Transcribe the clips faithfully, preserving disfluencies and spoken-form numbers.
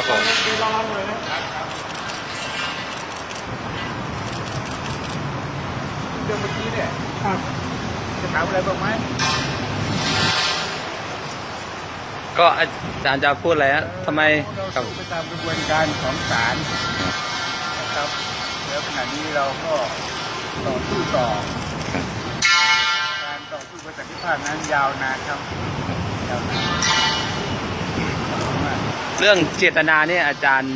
ครับผมเรื่องเมื่อกี้เนี่ยจะถามอะไรบ้างไหมก็อาจารย์จะพูดอะไรฮะทำไมเราสู้ไปตามกระบวนการของศาลนะครับแล้วขณะนี้เราก็ต่อสู้ต่อการต่อสู้ประสิทธิภาพนั้นยาวนานครับยาวนานเรื่องเจตนาเนี่ยอาจารย์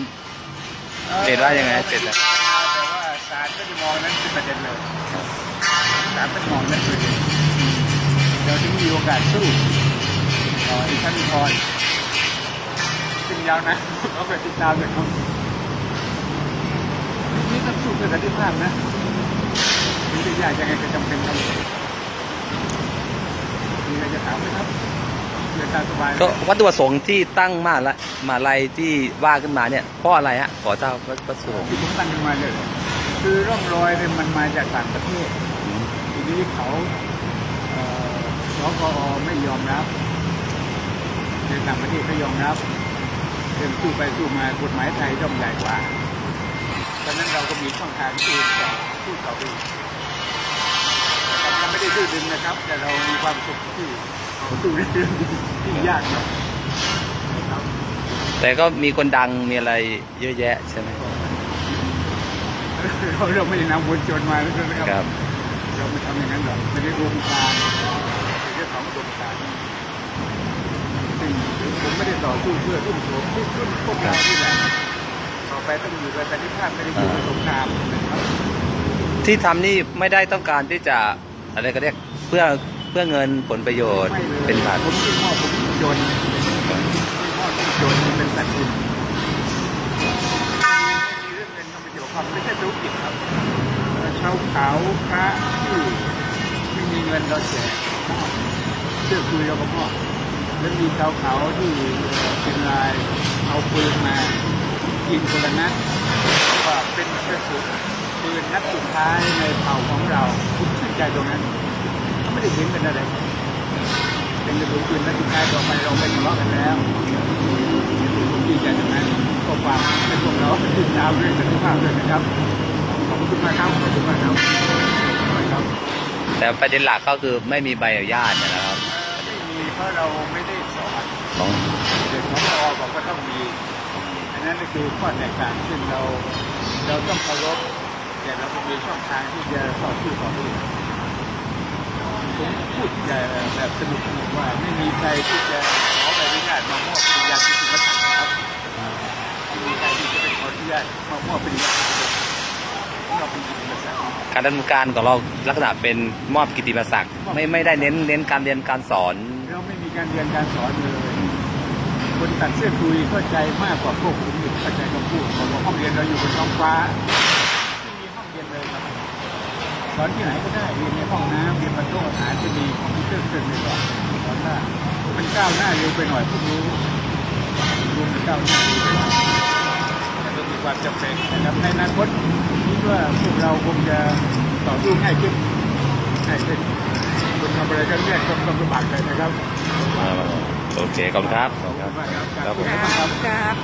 เห็นว่ายังไงเจตนาแต่ว่าศาลไม่ได้มองนั้นเป็นประเด็นเลยศาลไม่มองนั้นเป็นประเด็นเราถึงมีโอกาสสู้ต่อที่ท่านพรซึ่งยาวนะเราไปติดตามเลยครับนี่ต้องสู้เพื่อสันติภาพนะมีเรื่องใหญ่ยังไงก็จำเป็นครับมีอะไรจะถามไหมครับเรื่องการสบายก็วัตถุประสงค์ที่ตั้งมาละมาลัยที่ว่าขึ้นมาเนี่ยเพราะอะไรฮะขอเจ้าวัตถุประสงค์ที่ผมตั้งขึ้นมาเลยคือร่องรอยเนี่ยมันมาจากต่างประเทศทีนี้เขาสกอไม่ยอมรับในต่างประเทศก็ยอมรับเดินสู้ไปสู้มากฎหมายไทยย่อมใหญ่กว่าดังนั้นเราก็มีช่องทางที่จะพูดต่อไปแต่เราไม่ได้ดื้อดึงนะครับแต่เรามีความสุขที่เขาสู้ได้ที่ยากหน่อยแต่ก็มีคนดังมีอะไรเยอะแยะใช่ไหมเราเราไม่ได้นำมวลชนมานะครับเราไม่ทำอย่างนั้นหรอกไม่ได้รวมการเป็นเรื่องของรวมการผมไม่ได้ต่อสู้เพื่อรุ่มโสมรุ่มรุ่มพวกเราที่แหละต่อไปต้องอยู่กับสันติภาพไม่ได้อยู่กับสงครามที่ทำนี่ไม่ได้ต้องการที่จะอะไรก็เรียกเพื่อเพื่อเงินผลประโยชน์เป็นฐานผมที่มอบผมที่จนมอบที่จนเป็นสัตว์จริงมีเรื่องเงินทำประโยชน์ความไม่ใช่ธุรกิจครับเช่าเขาพระที่ไม่มีเงินเราแจกเชื่อคุยเราก็มอบแล้วมีชาวเขาที่เป็นลายเอาปืนมายิงคนละนัดว่าเป็นกระสุนปืนนัดสุดท้ายในเผ่าของเราผมสนใจตรงนั้นเขาไม่ได้ยิงกันอะไรเป็นกระสุนปืนนัดสุดท้ายต่อไปเราไม่ทะเลาะกันแล้วผมดีใจตรงนั้นก็ฝากให้พวกเราติดตามเรื่องสันติภาพด้วยนะครับขอบคุณมากครับขอบคุณมากครับแต่ประเด็นหลักก็คือไม่มีใบอนุญาตนะครับเพราะเราไม่ได้สอนเด็กของเราบอกว่าต้องมีอันนั้นก็คือข้อแตกต่างซึ่งเราเราต้องเคารพแต่เราต้องมีช่องทางที่จะสอนผู้สอนผู้ผมพูดแบบสนุกๆว่าไม่มีใครที่จะขอใบอนุญาตมามอบปริญญาที่สุดนะครับไม่มีใครที่จะเป็นขออนุญาตมามอบปริญญาที่สุดเราเป็นกิตติมศักดิ์การดำเนินการของเราลักษณะเป็นมอบกิตติมศักดิ์ไม่ไม่ได้เน้นเน้นการเรียนการสอนเราไม่มีการเรียนการสอนเลยคนตัดเสื้อคุยเข้าใจมากกว่าพวกผมอยู่เข้าใจคำพูดของห้องเรียนเราอยู่บนท้องฟ้าไม่มีห้องเรียนเลยครับสอนที่ไหนก็ได้เรียนในห้องน้ำเรียนประตูอาหารจะมีของที่เชื่อเกินเลยหรอกสอนว่ามันก้าวหน้าเร็วไปหน่อยพวกรู้รู้มันก้าวหน้าเร็วไปหน่อยแต่ก็มีความจำเป็นนะครับในอนาคตคิดว่าพวกเราคงจะต่อสู้ง่ายขึ้นง่ายขึ้นทำอะไรกันเนี่ยคนกำลังบาดเจ็บนะครับโอเคขอบคุณครับขอบคุณมากครับ